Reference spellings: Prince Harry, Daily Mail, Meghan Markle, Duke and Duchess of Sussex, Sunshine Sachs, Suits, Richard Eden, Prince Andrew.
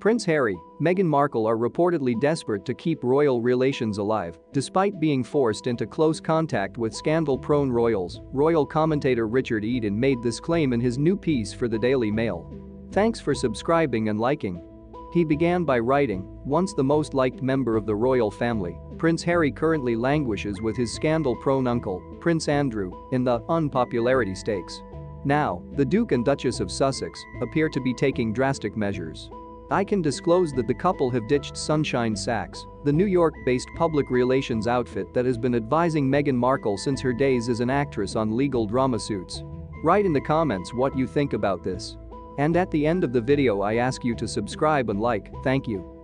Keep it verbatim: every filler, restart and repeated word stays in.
Prince Harry, Meghan Markle are reportedly desperate to keep royal relations alive, despite being forced into close contact with scandal-prone royals, royal commentator Richard Eden made this claim in his new piece for the Daily Mail. Thanks for subscribing and liking. He began by writing, once the most liked member of the royal family, Prince Harry currently languishes with his scandal-prone uncle, Prince Andrew, in the unpopularity stakes. Now, the Duke and Duchess of Sussex appear to be taking drastic measures. I can disclose that the couple have ditched Sunshine Sachs, the New York-based public relations outfit that has been advising Meghan Markle since her days as an actress on legal drama Suits. Write in the comments what you think about this. And at the end of the video I ask you to subscribe and like, thank you.